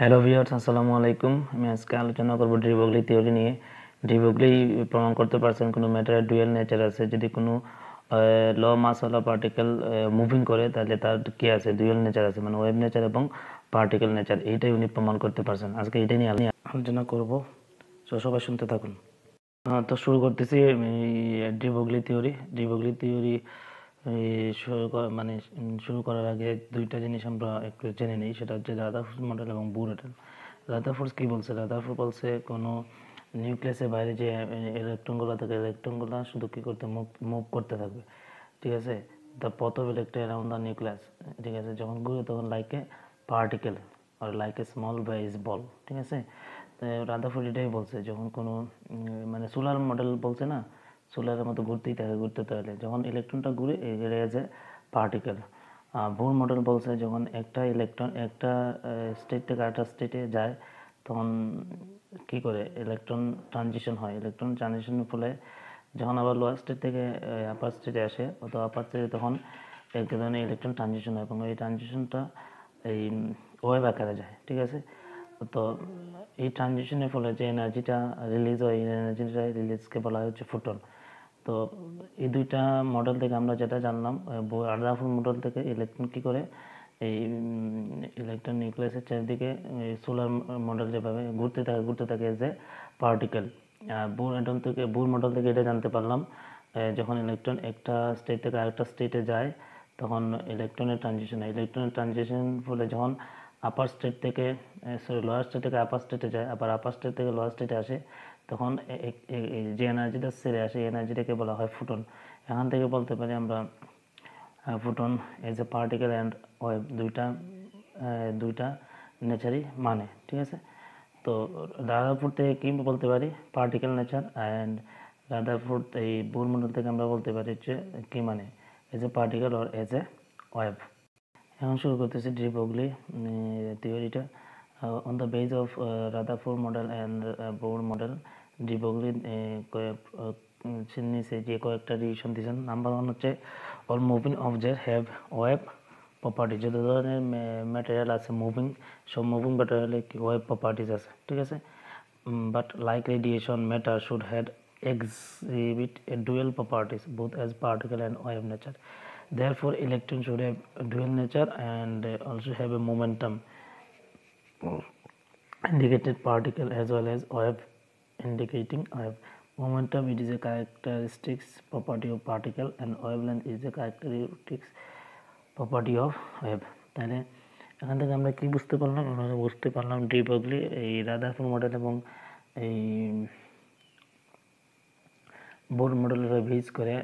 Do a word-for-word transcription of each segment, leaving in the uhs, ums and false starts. Hello viewers আসসালামু আলাইকুম। আমি আজকে আলোচনা করব ডি ব্রগলি থিওরি নিয়ে। ডি ব্রগলি প্রমাণ করতে পারছেন কোনো ম্যাটারের ডুয়াল নেচার আছে। যদি কোনো ল মাসওয়ালা পার্টিকেল মুভিং করে তাহলে তার কি আছে, ডুয়াল নেচার আছে, মানে ওয়েভ নেচার এবং পার্টিকেল নেচার, এইটাই উনি প্রমাণ করতে পারছেন। আজকে এটা নিয়ে আলোচনা করব, তো সবাই শুনতে থাকুন। তো শুরু করতেছি D Broglie theory. De Broglie theory শুরু মানে শুরু করার আগে দুইটা জিনিস আমরা একটু জেনে নিই, সেটা হচ্ছে রাদারফোর্ড মডেল এবং বোর মডেল। রাদারফোর্ড কী বলছে? রাদারফোর্ড বলছে কোনো নিউক্লিয়াসের বাইরে যে ইলেকট্রনগুলো থাকে, ইলেকট্রনগুলো শুধু কী করতে মুভ মুভ করতে থাকবে, ঠিক আছে, the path of electron around the nucleus, ঠিক আছে, যখন ঘুরে তখন লাইক এ পার্টিকেল আর লাইক এ স্মল বেস বল, ঠিক আছে। তো রাদারফোর্ড এটাই বলছে, যখন কোনো মানে সোলার মডেল বলছে না, সোলারের মতো ঘুরতেই থাকে, ঘুরতে থাকলে যখন ইলেকট্রনটা ঘুরে এগিয়ে আছে পার্টিকেল। বোর মডেল বলছে যখন একটা ইলেকট্রন একটা স্টেট থেকে আরেকটা স্টেটে যায় তখন কী করে, ইলেকট্রন ট্রানজিশন হয়। ইলেকট্রন ট্রানজিশনের ফলে যখন আবার লোয়ার স্টেট থেকে আপার স্টেটে আসে অথবা আপার স্টেটে, তখন এক ধরনের ইলেকট্রন ট্রানজিশন হয় এবং এই ট্রানজিশনটা এই ওয়েভ আকারে যায়, ঠিক আছে। তো এই ট্রানজিশনের ফলে যে এনার্জিটা রিলিজ হয়, এই এনার্জিটা রিলিজকে বলা হচ্ছে ফোটন। তো এই দুইটা মডেল থেকে আমরা যেটা জানলাম, রাদারফোর্ড মডেল থেকে ইলেকট্রন কী করে এই ইলেকট্রন নিউক্লিয়াসের চারদিকে সোলার মডেল যেভাবে ঘুরতে থাকে ঘুরতে থাকে যে পার্টিকেল। বোর মডেল থেকে বোর মডেল থেকে এটা জানতে পারলাম, যখন ইলেকট্রন একটা স্টেট থেকে আরেকটা স্টেটে যায় তখন ইলেকট্রনের ট্রানজিশন হয়। ইলেকট্রনের ট্রানজিশন ফলে যখন আপার স্টেট থেকে সরি লোয়ার স্টেট থেকে আপার স্টেটে যায়, আবার আপার স্টেট থেকে লোয়ার স্টেটে আসে, তখন যে এনার্জিটা সেরে আসে এনার্জিটাকে বলা হয় ফোটন। এখান থেকে বলতে পারি আমরা photon as a particle and wave দুইটা দুইটা নেচারই মানে, ঠিক আছে। তো রাদারফোর্ড থেকে কী বলতে পারি, পার্টিকেল নেচার, অ্যান্ড রাদারফোর্ড এই বোর মডেল থেকে আমরা বলতে পারি হচ্ছে কী মানে, as a particle or as a wave. এখন শুরু করতেছি ডি ব্রগলি থিওরিটা। On the base of Rutherford model and Bohr model de Broglie নিচে যে কয়েকটা রিলেশন দিয়েছেন। নাম্বার ওয়ান হচ্ছে all moving object have wave property. যত ধরনের ম্যাটেরিয়াল আছে মুভিং, সব মুভিং ম্যাটেরিয়ালে ওয়েভ প্রপার্টিজ আছে, ঠিক আছে। But like radiation matter should had exhibit a dual properties both as particle and wave nature. Therefore, electron should have dual nature and also have a momentum indicated particle as well as wave indicating wave. Momentum it is a characteristic property of particle and wavelength is a characteristic property of wave. তাহলে এখান থেকে আমরা কি বুঝতে পারলাম, আমরা বুঝতে পারলাম ডি ব্রগলি এই রাদারফোর্ড মডেল এবং এই বোর মডেলের ভিজ করে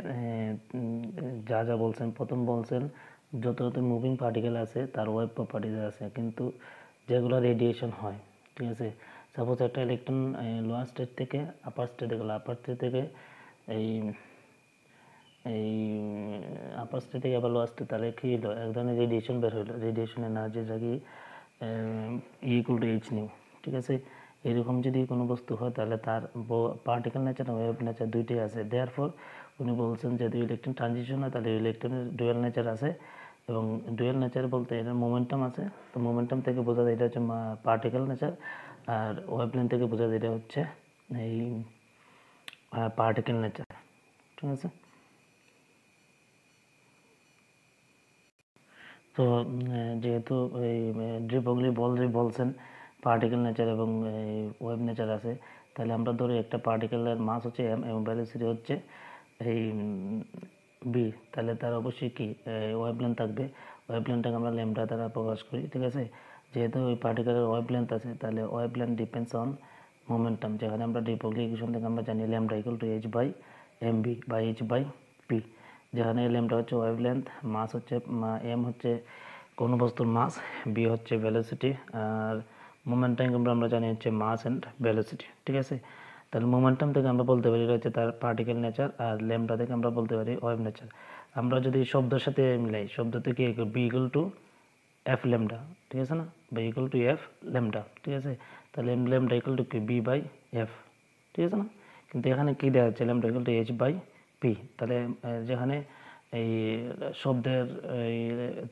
যা যা বলছেন। প্রথম বলছেন যত যত মুভিং পার্টিকেল আছে তার ওয়েভ প্রপার্টিজ আছে, কিন্তু যেগুলো রেডিয়েশন হয়, ঠিক আছে। সাপোজ একটা ইলেকট্রন লোয়ার স্টেট থেকে আপার স্টেটে গেলো, আপার স্টেট থেকে এই এই আপার স্টেট থেকে আবার লোয়ার স্টেট, তাহলে কী হলো, এক ধরনের রেডিয়েশন বের হইলো। রেডিয়েশনের এনার্জি কি ইকুয়াল টু এইচ নিউ, ঠিক আছে। এরকম যদি কোনো বস্তু হয় তাহলে তার পার্টিকেল নেচার ওয়েভ নেচার দুইটাই আছে। দেয়ারফর উনি বলছেন যদি ইলেকট্রন ট্রানজিশন হয় তাহলে ইলেকট্রনের ডুয়াল নেচার আছে, এবং ডুয়াল নেচার বলতে এটার মোমেন্টাম আছে। তো মোমেন্টাম থেকে বোঝা যায় এটা হচ্ছে পার্টিকেল নেচার, আর ওয়েভলেন্থ থেকে বোঝা যায় এটা হচ্ছে এই পার্টিকেল নেচার, ঠিক আছে। তো যেহেতু এই ডি ব্রগলি বল বলছেন পার্টিকেল নেচার এবং ওয়েভ নেচার আছে, তাহলে আমরা ধরি একটা পার্টিকেলের মাস হচ্ছে এম এবং ভ্যালোসিটি হচ্ছে এই বি, তাহলে তার অবশ্যই কি ওয়েভলেন্থ থাকবে। ওয়েভলেন্থটাকে আমরা ল্যামডা দ্বারা প্রকাশ করি, ঠিক আছে। যেহেতু ওই পার্টিকেলের ওয়েভলেন্থ আছে তাহলে ওয়েভলেন্থ ডিপেন্ডস অন মোমেন্টাম, যেখানে আমরা ডি ব্রগলি ইকুয়েশন থেকে আমরা জানি lambda equal to H by M B বা এইচ বাই পি, যেখানে ল্যামডা হচ্ছে ওয়েভলেন্থ, মাস হচ্ছে এম হচ্ছে কোনো বস্তুর মাস, বি হচ্ছে ভ্যালোসিটি, আর মোমেন্টাম কিন্তু আমরা জানি হচ্ছে মাস অ্যান্ড ভ্যালোসিটি, ঠিক আছে। তাহলে মোমেন্টাম থেকে আমরা বলতে পারি এটা হচ্ছে তার পার্টিকেল নেচার, আর ল্যামডা থেকে আমরা বলতে পারি ওয়েভ নেচার। আমরা যদি শব্দের সাথে মিলাই, শব্দ থেকে B equal to F lambda, ঠিক আছে না, B equal to F lambda, ঠিক আছে। তাহলে ল্যামডা ইকুয়াল টু কি বি বাই এফ, ঠিক আছে না, কিন্তু এখানে কী দেওয়া হচ্ছে lambda equal to H by P. তাহলে যেখানে এই শব্দের এই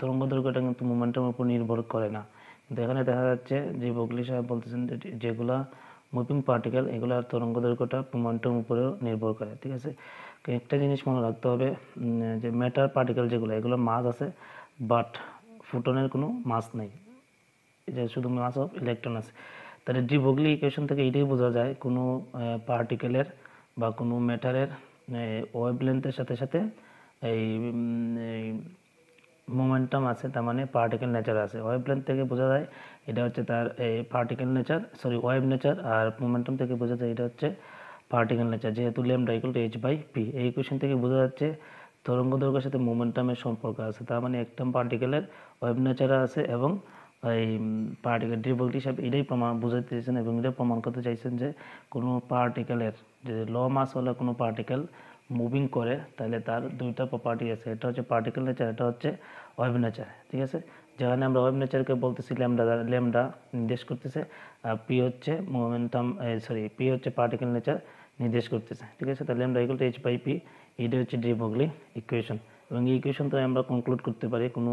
তরঙ্গ দৈর্ঘ্যটা কিন্তু মোমেন্টামের উপর নির্ভর করে না, এখানে দেখা যাচ্ছে যে বগলি সাহেব বলতেছেন যেগুলা মুভিং পার্টিকেল এগুলা তরঙ্গ দৈর্ঘ্যটা মোমেন্টাম উপরে নির্ভর করে ঠিক আছে একটা জিনিস মনে রাখতে হবে যে ম্যাটার পার্টিকেল যেগুলা এগুলা মাস আছে বাট ফোটনের কোনো মাস নাই এটা শুধু মাস অফ ইলেকট্রন আছে তাহলে ডি ব্রগলি ইকুয়েশন থেকে এটাই বোঝা যায় কোনো পার্টিকেলের বা কোনো ম্যাটারের ওয়েভলেন্থের সাথে সাথে এই মোমেন্টাম আছে তার মানে পার্টিকেল নেচার আছে ওয়েভলেন্থ থেকে বোঝা যায় এটা হচ্ছে তার particle nature sorry wave nature আর মোমেন্টাম থেকে বোঝা যায় এটা হচ্ছে পার্টিকেল নেচার যেহেতু lambda equal to H by P এই ইকুয়েশন থেকে বোঝা যাচ্ছে তরঙ্গ দৈর্ঘ্যের সাথে মোমেন্টামের সম্পর্ক আছে তার মানে একটা পার্টিকেলের ওয়েভ নেচার আছে এবং এই পার্টিকেল ডি ব্রগলি সাহেব এটাই প্রমাণ বোঝাতে চেয়েছেন এবং এটাই প্রমাণ করতে চাইছেন যে কোনো পার্টিকেলের যে ল মাসওয়ালা কোনো পার্টিকেল মুভিং করে তাহলে তার দুইটা প্রপার্টি আছে এটা হচ্ছে পার্টিকেল নেচার এটা হচ্ছে ওয়েভ নেচার ঠিক আছে যেখানে আমরা ওয়েভ নেচারকে বলতেছি ল্যামডা ল্যামডা নির্দেশ করতেছে আর পি হচ্ছে মোমেন্টাম সরি পি হচ্ছে পার্টিকেল নেচার নির্দেশ করতেছে ঠিক আছে তাহলে lambda equal to H by P এটা হচ্ছে ডি ব্রগলি ইকুয়েশন এবং এই ইকুয়েশন থেকে আমরা কনক্লুড করতে পারি কোনো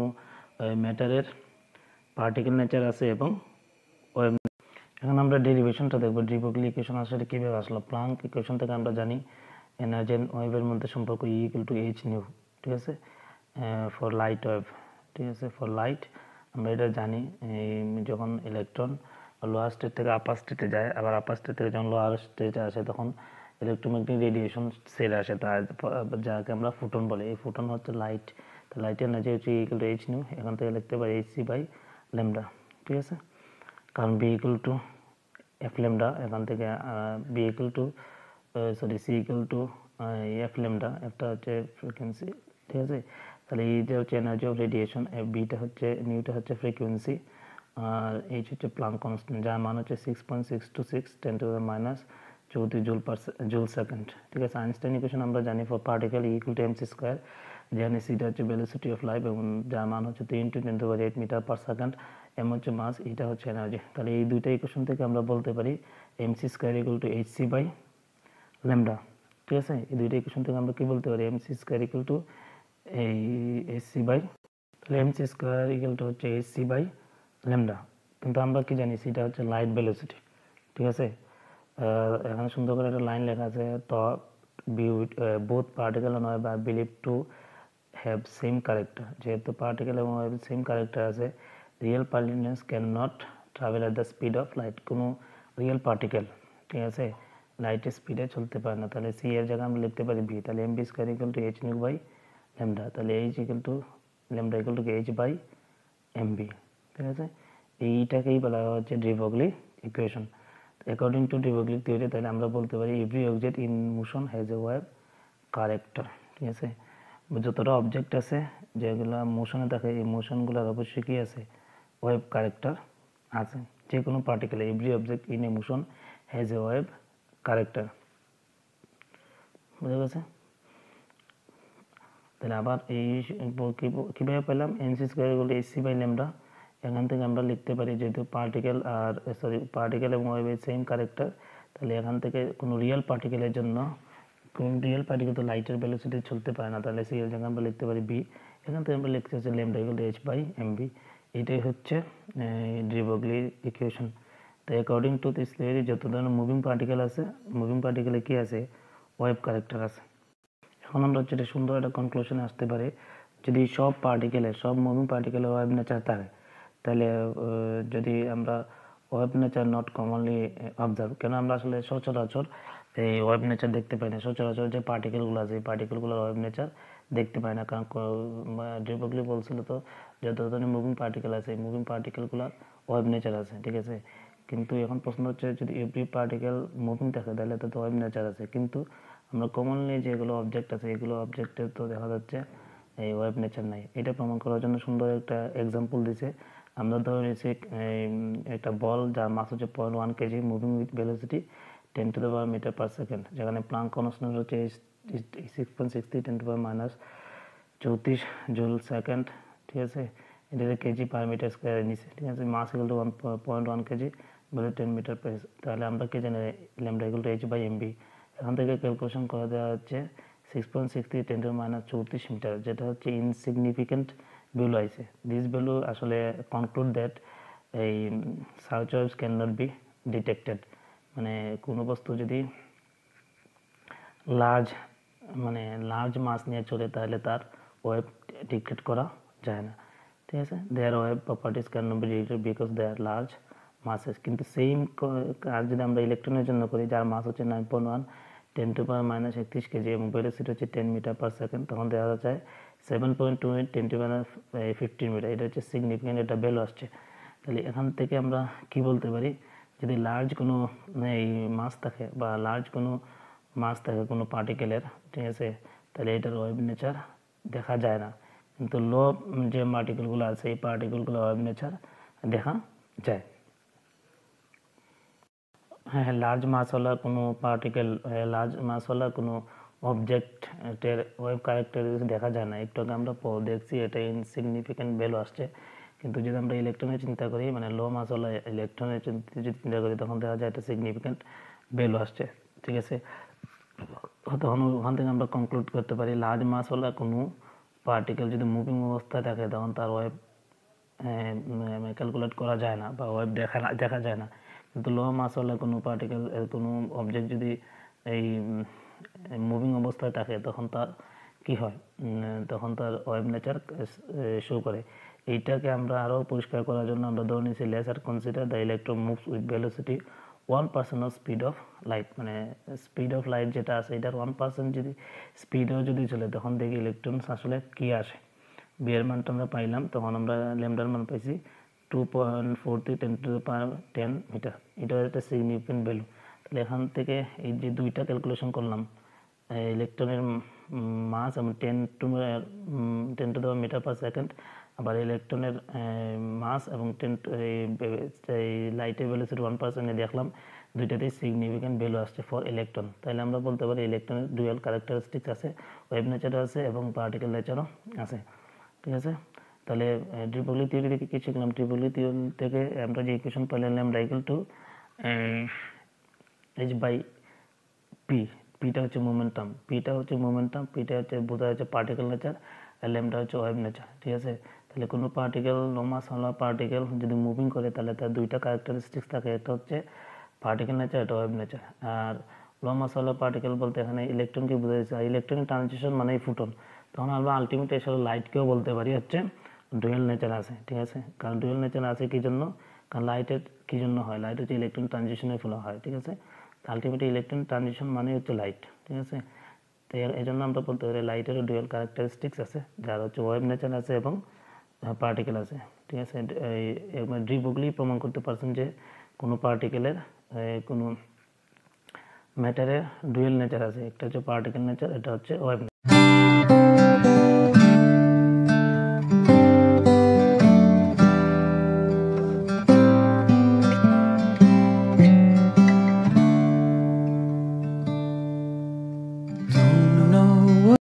ম্যাটারের পার্টিকেল নেচার আছে এবং ওয়েভ এখন আমরা ডেরিভেশনটা দেখব ডি ব্রগলি ইকুয়েশন আসলে কিভাবে আসলো প্লাঙ্ক ইকুয়েশন থেকে আমরা জানি এনার্জি এন্ড ওয়েভের মধ্যে সম্পর্ক E equal to h nu ঠিক আছে ফর লাইট ওয়েভ ঠিক আছে ফর লাইট আমরা এটা জানি যখন ইলেকট্রন লোয়ার স্টেট থেকে আপার স্টেটে যায় আবার আপার স্টেট থেকে যখন লোয়ার স্টেটে আসে তখন ইলেকট্রোম্যাগনেটিক রেডিয়েশন সেল আসে তার যাকে আমরা ফোটন বলে এই ফোটন হচ্ছে লাইট তো লাইটের এনার্জি হচ্ছে E equal to h nu এখান থেকে লিখতে পারি hc বাই ল্যামডা ঠিক আছে কারণ B equal to f lambda এখান থেকে B equal to Uh, sorry c equal to uh, f lambda একটা হচ্ছে ফ্রিকোয়েন্সি ঠিক আছে তাহলে এই যে হচ্ছে energy of radiation f b টা হচ্ছে নিউটা হচ্ছে ফ্রিকোয়েন্সি আর h হচ্ছে প্লাঙ্ক কনস্ট্যান্ট যার মান হচ্ছে six point six two six ten to the minus four joule per joule second ঠিক আছে আইনস্টাইন ইকুয়েশন আমরা জানি for particle E equal to mc square যেখানে c টা হচ্ছে ভেলোসিটি অফ লাইট এবং যার মান হচ্ছে three into ten to the eight metre per second m হচ্ছে মাস এটা হচ্ছে এনার্জি তাহলে এই দুইটা ইকুয়েশন থেকে আমরা বলতে পারি mc square equal to hc by lambda ঠিক আছে এই দুইটা ইকুয়েশন থেকে আমরা কি বলতে পারি mc square equal to এই hc by তাহলে mc square equal to হচ্ছে hc by lambda কিন্তু আমরা কি জানি সেটা হচ্ছে লাইট ভেলোসিটি ঠিক আছে এখানে সুন্দর করে একটা লাইন লেখা আছে top both particle and wave are believe to have same character যেহেতু পার্টিকেল এবং ওয়েভ সেম ক্যারেক্টার আছে real particles can not travel at the speed of light কোনো রিয়েল পার্টিকেল ঠিক আছে लाइट स्पीड चलते पारना ताले c এর জায়গা আমরা লিখতে পারি b তাহলে mb square equal to h nu by lambda তাহলে h equal to lambda equal to h by mb ঠিক আছে এইটাকেই বলা হচ্ছে de Broglie equation according to de Broglie theory তাহলে আমরা বলতে পারি every object in motion has a wave character ঠিক আছে যতটা অবজেক্ট আছে যেগুলো মোশনে থাকে এই মোশনগুলোর অবশ্যই কি আছে ওয়েভ ক্যারেক্টার আছে যে কোনো particle every object in a motion has a wave character বুঝা গেছে তাহলে আবার এই কিভাবে পেলাম M C square equal to H C by lambda এখান থেকে আমরা লিখতে পারি যেহেতু পার্টিকেল আর সরি পার্টিকেল এবং ওয়েভের সেম ক্যারেক্টার তাহলে এখান থেকে কোনো রিয়েল পার্টিকেলের জন্য কোনো রিয়েল পার্টিকেল তো লাইটের ভেলোসিটি চলতে পারে না তাহলে সি এর জায়গায় আমরা লিখতে পারি বি এখান থেকে আমরা লিখতে হচ্ছে lambda equal to H by M V এটাই হচ্ছে ডি ব্রগলি ইকুয়েশন তো অ্যাকর্ডিং টু দিস থিওরি যত ধরনের মুভিং পার্টিকেল আছে মুভিং পার্টিকেলে কী আছে ওয়েভ ক্যারেক্টার আছে এখন আমরা হচ্ছে এটা সুন্দর একটা কনক্লুশনে আসতে পারি যদি সব পার্টিকেলে সব মুভিং পার্টিকেলে ওয়েভ নেচার থাকে তাহলে যদি আমরা wave nature not commonly observe কেন আমরা আসলে সচরাচর এই ওয়েভ নেচার দেখতে পাই না সচরাচর যে পার্টিকেলগুলো আছে এই পার্টিকেলগুলোর ওয়েভ নেচার দেখতে পাই না কারণ ডি ব্রগলি বলছিল তো যত ধরনের মুভিং পার্টিকেল আছে এই মুভিং পার্টিকেলগুলোর ওয়েভ নেচার আছে ঠিক আছে কিন্তু এখন প্রশ্ন হচ্ছে যদি এভরি পার্টিকেল মুভিং থাকে তাহলে তো ওয়েভ নেচার আছে কিন্তু আমরা কমনলি যেগুলো অবজেক্ট আছে এগুলো অবজেক্টে তো দেখা যাচ্ছে এই ওয়েভ নেচার নাই এটা প্রমাণ করার জন্য সুন্দর একটা এক্সাম্পল দিছে আমরা ধরে নিয়েছি একটা বল যার মাস হচ্ছে point one KG moving with velocity ten to the power metre per second যেখানে প্লাঙ্ক কনস্ট্যান্ট হচ্ছে six point six three ten to power minus চৌত্রিশ জুল সেকেন্ড ঠিক আছে এটা কেজি পার মিটার স্কোয়ারের নিচে ঠিক আছে mass equal to one point one KG বলে টেন মিটার পেস তাহলে আমরা কে জানি lambda equal to H by MV এখান থেকে ক্যালকুলেশন করে দেওয়া হচ্ছে six point six three ten to minus চৌত্রিশ মিটার যেটা হচ্ছে ইনসিগনিফিকেন্ট ভ্যালু আছে দিস ভ্যালু আসলে কনক্লুড দ্যাট এই সার্চ waves can not be detected মানে কোনো বস্তু যদি লার্জ মানে লার্জ মাস নিয়ে চলে তাহলে তার ওয়েভ ডিটেক্ট করা যায় না ঠিক আছে there wave properties can not be detected because they are large masses কিন্তু সেম কাজ যদি আমরা ইলেকট্রনের জন্য করি যার মাস হচ্ছে nine point one ten to the power minus thirty-one KG এবং ভেলোসিটি হচ্ছে ten মিটার পার সেকেন্ড তখন দেখা যায় seven point two eight ten to the power fifteen metre এটা হচ্ছে সিগনিফিকেন্ট এটা ভ্যালু আসছে তাহলে এখান থেকে আমরা কি বলতে পারি যদি লার্জ কোনো এই মাস থাকে বা লার্জ কোনো মাস থাকে কোনো পার্টিকেলের ঠিক আছে তাহলে এটার ওয়েভ নেচার দেখা যায় না কিন্তু লো যে পার্টিকেলগুলো আছে এই পার্টিকেলগুলো ওয়েভ নেচার দেখা যায় হ্যাঁ লার্জ মাসওয়ালা কোনো পার্টিকেল লার্জ মাসওয়ালা কোনো অবজেক্টের ওয়েভ ক্যারেক্টারিস্টিক দেখা যায় না একটু আগে আমরা পরে দেখছি এটা ইনসিগনিফিকেন্ট ভ্যালু আসছে কিন্তু যদি আমরা ইলেকট্রনের চিন্তা করি মানে লো মাসওয়ালা ইলেকট্রনের চিন্তা করি তখন দেখা যায় এটা সিগনিফিকেন্ট ভ্যালু আসছে ঠিক আছে তখন ওখান থেকে আমরা কনক্লুড করতে পারি লার্জ মাসওয়ালা কোনো পার্টিকেল যদি মুভিং অবস্থায় থাকে তখন তার ওয়েভ ক্যালকুলেট করা যায় না বা ওয়েভ দেখা দেখা যায় না কিন্তু লো মাসওয়ালা কোনো পার্টিকেল কোনো অবজেক্ট যদি এই মুভিং অবস্থায় থাকে তখন তার কি হয় তখন তার ওয়েভ নেচার শো করে এইটাকে আমরা আরো পরিষ্কার করার জন্য আমরা ধরে নিয়েছি let's are consider the electron moves with velocity one percent of speed of light মানে স্পিড অফ লাইট যেটা আছে এটার one percent যদি স্পিডও যদি চলে তখন দেখি ইলেকট্রন আসলে কি আসে বি এর মানটা আমরা পাইলাম তখন আমরা ল্যামডার মান পাইছি two point four three ten to the power ten metre এটা একটা সিগনিফিকেন্ট ভ্যালু তাহলে এখান থেকে এই যে দুইটা ক্যালকুলেশন করলাম ইলেকট্রনের মাস এবং ten to the metre per second আবার ইলেকট্রনের মাস এবং ten লাইটের ভেলোসিটি one percent এ দেখলাম দুইটাতেই সিগনিফিকেন্ট ভ্যালু আসছে ফর ইলেকট্রন তাহলে আমরা বলতে পারি ইলেকট্রনের ডুয়াল ক্যারেক্টারিস্টিক্স আছে ওয়েভ নেচারও আছে এবং পার্টিকেল নেচারও আছে ঠিক আছে তাহলে ডি ব্রগলি থিওরি থেকে কি শিখলাম ডি ব্রগলি থিওরি থেকে আমরা যে ইকুয়েশন পেলাম lambda equal to H by P পিটা হচ্ছে মোমেন্টাম পিটা হচ্ছে মোমেন্টাম পিটা হচ্ছে বোঝা যাচ্ছে পার্টিকেল নেচার আর ল্যামডা হচ্ছে ওয়েভ নেচার ঠিক আছে তাহলে কোনো পার্টিকেল লো মাসওয়ালা পার্টিকেল যদি মুভিং করে তাহলে তার দুইটা ক্যারেক্টারিস্টিক্স থাকে একটা হচ্ছে পার্টিকেল নেচার একটা ওয়েভ নেচার আর লো মাসওয়ালা পার্টিকেল বলতে এখানে ইলেকট্রনকে বোঝা যাচ্ছে আর ইলেকট্রনিক ট্রানজিশন মানেই ফোটন তখন আমরা আলটিমেট আসলে লাইটকেও বলতে পারি হচ্ছে ডুয়াল নেচার আছে ঠিক আছে কারণ ডুয়াল নেচার আছে কি জন্য কারণ লাইটের কি জন্য হয় লাইট হচ্ছে ইলেকট্রন ট্রানজিশনের ফলে হয় ঠিক আছে আলটিমেটলি ইলেকট্রন ট্রানজিশন মানে হচ্ছে লাইট ঠিক আছে তো এই জন্য আমরা বলতে পারি লাইটেরও ডুয়াল ক্যারেক্টারিস্টিক্স আছে যার হচ্ছে ওয়েভ নেচার আছে এবং পার্টিকেল আছে ঠিক আছে ডি ব্রগলি প্রমাণ করতে পারছেন যে কোনো পার্টিকেলের কোনো ম্যাটারের ডুয়াল নেচার আছে একটা হচ্ছে পার্টিকেল নেচার এটা হচ্ছে ওয়েভ নেচার